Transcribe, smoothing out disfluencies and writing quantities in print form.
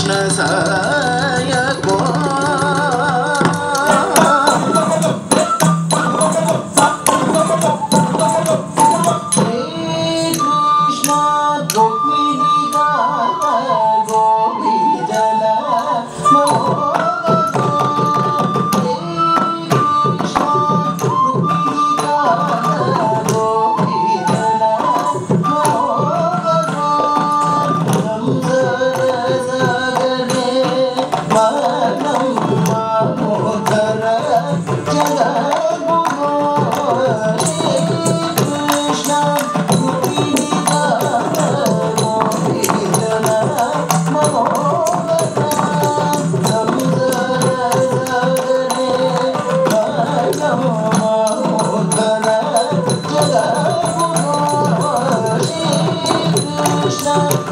Krishna Sayako. No.